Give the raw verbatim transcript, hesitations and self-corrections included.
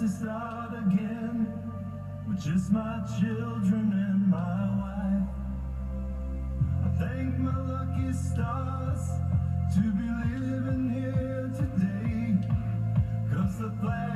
to start again with just my children and my wife. I thank my lucky stars to be living here today, 'cause the flag